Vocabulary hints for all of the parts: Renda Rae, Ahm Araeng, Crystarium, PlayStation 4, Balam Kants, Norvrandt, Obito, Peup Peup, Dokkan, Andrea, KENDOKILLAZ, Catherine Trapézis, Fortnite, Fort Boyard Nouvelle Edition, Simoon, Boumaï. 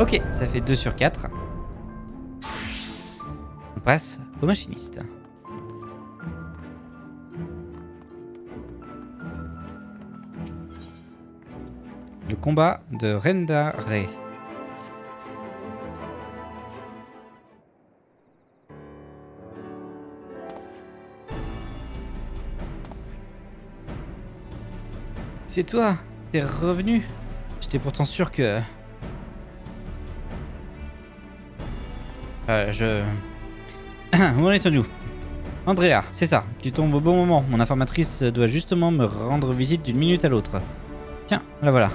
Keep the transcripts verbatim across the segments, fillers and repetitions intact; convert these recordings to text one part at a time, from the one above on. Ok, ça fait deux sur quatre. On passe au machiniste. Le combat de Renda Rae. C'est toi, t'es revenu. J'étais pourtant sûr que... Euh, je... Où en étions-nous? Andrea, c'est ça, tu tombes au bon moment. Mon informatrice doit justement me rendre visite d'une minute à l'autre. Tiens, la voilà.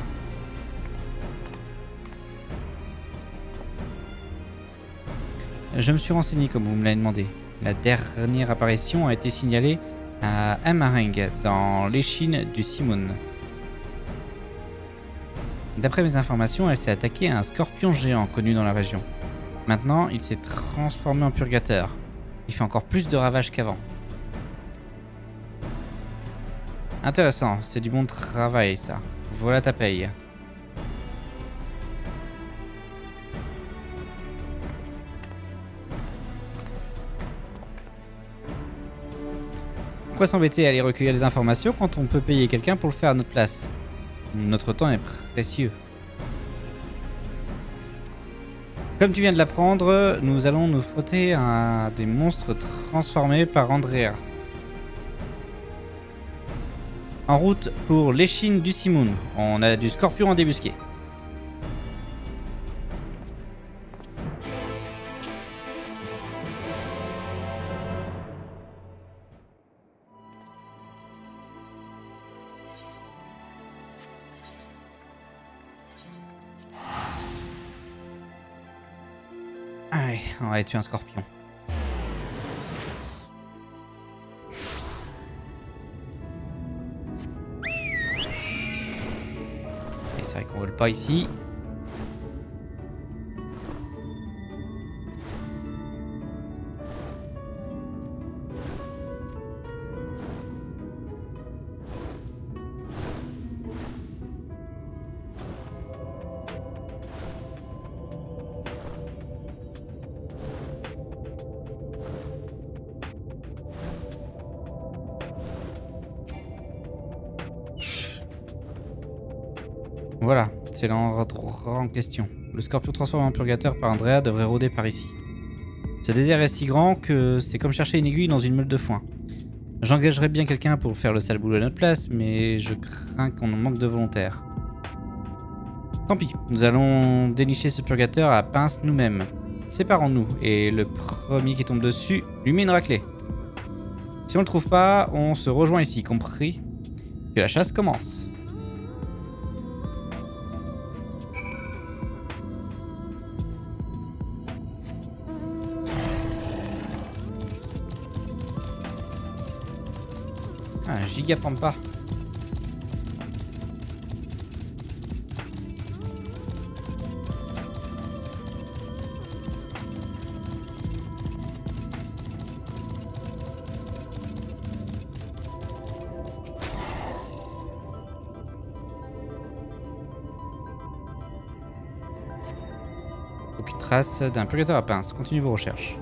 Je me suis renseigné comme vous me l'avez demandé. La dernière apparition a été signalée à Ahm Araeng, dans l'échine du Simoon. D'après mes informations, elle s'est attaquée à un scorpion géant connu dans la région. Maintenant, il s'est transformé en purgateur. Il fait encore plus de ravages qu'avant. Intéressant, c'est du bon travail ça. Voilà ta paye. Pourquoi s'embêter à aller recueillir les informations quand on peut payer quelqu'un pour le faire à notre place? Notre temps est précieux. Comme tu viens de l'apprendre, nous allons nous frotter à des monstres transformés par Andrea. En route pour l'échine du Simoon. On a du scorpion en débusqué. On va aller tuer un scorpion. Et c'est vrai qu'on vole pas ici. Voilà, c'est l'endroit en question. Le scorpion transformé en purgateur par Andrea devrait rôder par ici. Ce désert est si grand que c'est comme chercher une aiguille dans une meule de foin. J'engagerais bien quelqu'un pour faire le sale boulot à notre place, mais je crains qu'on manque de volontaires. Tant pis, nous allons dénicher ce purgateur à pince nous-mêmes. Séparons-nous, et le premier qui tombe dessus lui met une raclée. Si on le trouve pas, on se rejoint ici, compris? Que la chasse commence. Ah, un giga pampa. Aucune trace d'un purgateur à pince. Continuez vos recherches.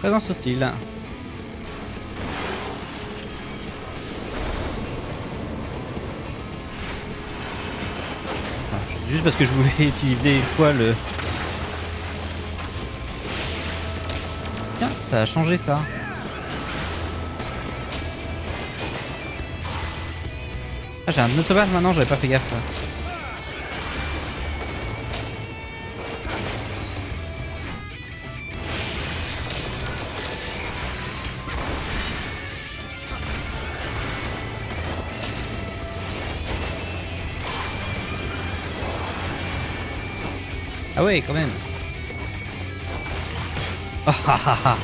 Présence hostile. Juste parce que je voulais utiliser une fois le... Tiens, ça a changé ça. Ah, j'ai un autobase maintenant, j'avais pas fait gaffe. Ah ouais, quand même. Ah ah ah ah.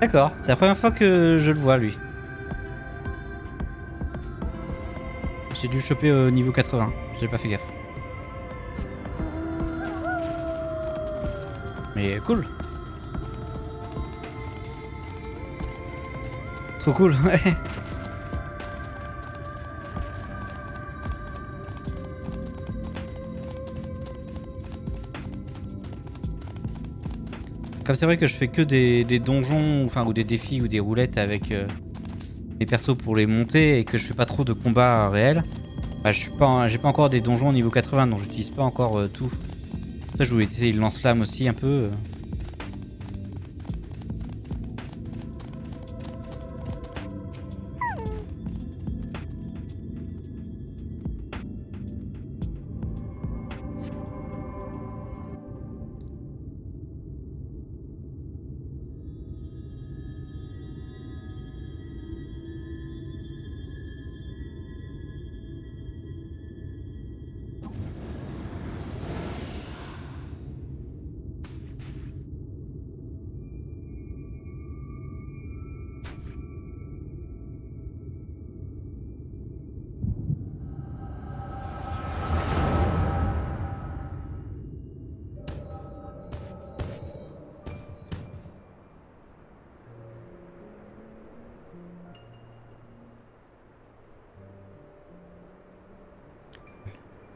D'accord, c'est la première fois que je le vois, lui. J'ai dû le choper au niveau quatre-vingts, j'ai pas fait gaffe. Mais cool. Trop cool, ouais. Comme c'est vrai que je fais que des, des donjons, enfin ou des défis ou des roulettes avec... Euh... mes persos pour les monter et que je fais pas trop de combats réels, bah, je suis pas, j'ai pas encore des donjons au niveau quatre-vingts, donc j'utilise pas encore euh, tout. Après, je voulais essayer le lance-flamme aussi un peu. Euh.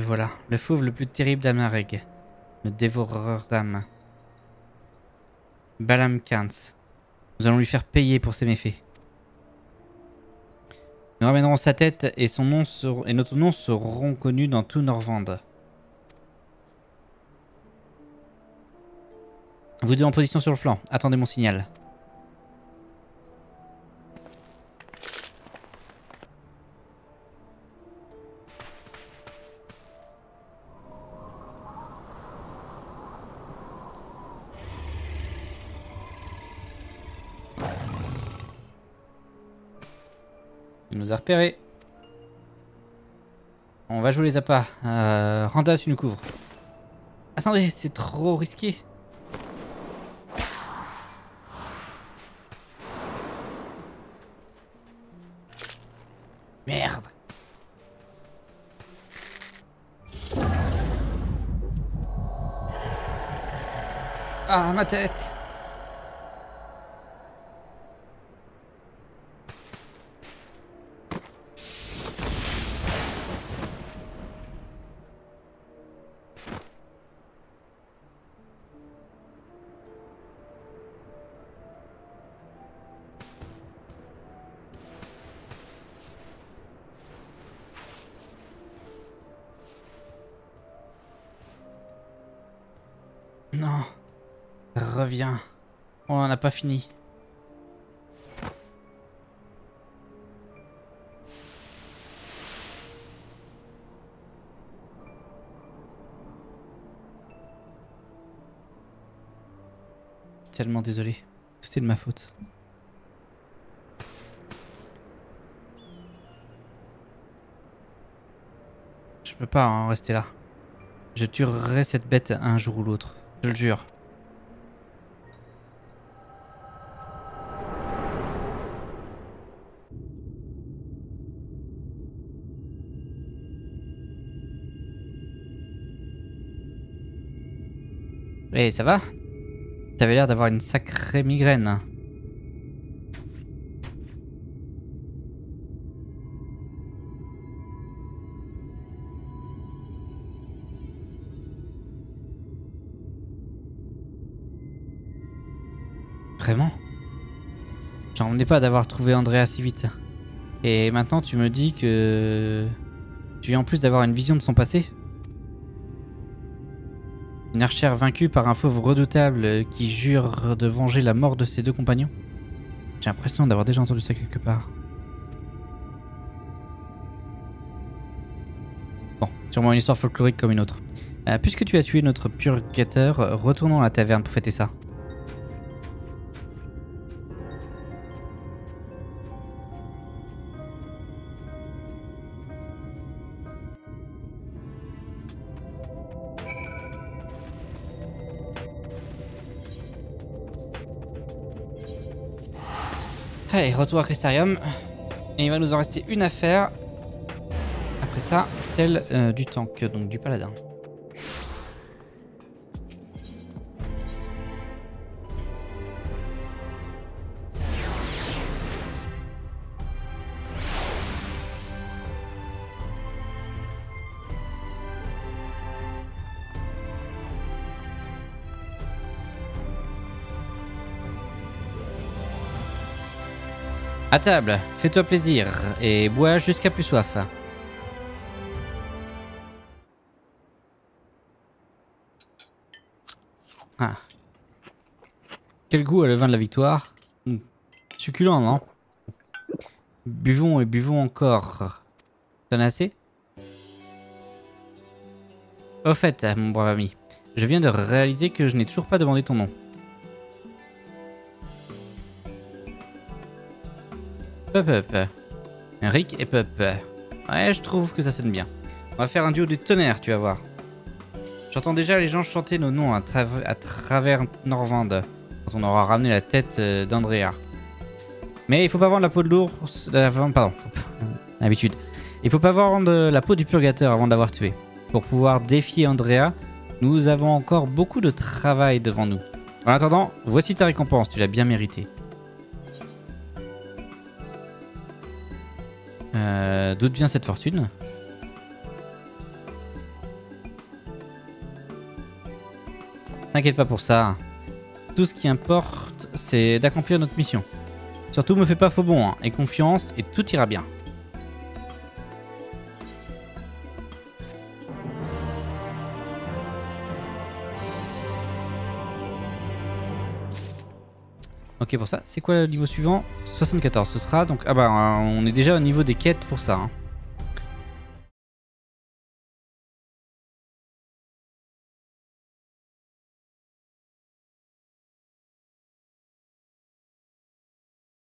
Voilà, le fauve le plus terrible d'Ahm Araeng, le dévoreur d'âme. Balam Kants. Nous allons lui faire payer pour ses méfaits. Nous ramènerons sa tête et, son nom ser... et notre nom seront connus dans tout Norvrandt. Vous deux en position sur le flanc, attendez mon signal. A repéré. On va jouer les appâts. Euh, Renda, tu nous couvres. Attendez, c'est trop risqué. Merde. Ah, ma tête. Non, reviens. On en a pas fini. Tellement désolé. Tout est de ma faute. Je peux pas en rester là. Je tuerai cette bête un jour ou l'autre. Je le jure. Eh, ça va? T'avais l'air d'avoir une sacrée migraine. Vraiment? J'en revenais pas d'avoir trouvé Andrea si vite. Et maintenant tu me dis que... tu es en plus d'avoir une vision de son passé? Une archère vaincue par un fauve redoutable qui jure de venger la mort de ses deux compagnons? J'ai l'impression d'avoir déjà entendu ça quelque part. Bon, sûrement une histoire folklorique comme une autre. Euh, puisque tu as tué notre purgateur, retournons à la taverne pour fêter ça. Allez, retour à Crystarium. Et il va nous en rester une à faire. Après ça, celle euh, du tank, donc du paladin. À table, fais-toi plaisir et bois jusqu'à plus soif. Ah. Quel goût a le vin de la victoire? Mmh. Succulent, non? Buvons et buvons encore. T'en as assez? Au fait, mon brave ami, je viens de réaliser que je n'ai toujours pas demandé ton nom. Pup, pup. Rick et Pup. Ouais, je trouve que ça sonne bien. On va faire un duo du tonnerre, tu vas voir. J'entends déjà les gens chanter nos noms à, tra à travers Norvrandt, quand on aura ramené la tête d'Andrea. Mais il faut pas vendre la peau de l'ours... Euh, pardon, habitude. Il faut pas vendre la peau du purgateur avant de l'avoir tué. Pour pouvoir défier Andrea, nous avons encore beaucoup de travail devant nous. En attendant, voici ta récompense, tu l'as bien méritée. Euh, D'où vient cette fortune? T'inquiète pas pour ça. Tout ce qui importe, c'est d'accomplir notre mission. Surtout, me fais pas faux bon, hein, et confiance, et tout ira bien. Ok, pour ça, c'est quoi le niveau suivant? soixante-quatorze, ce sera donc... Ah bah, on est déjà au niveau des quêtes pour ça. Hein.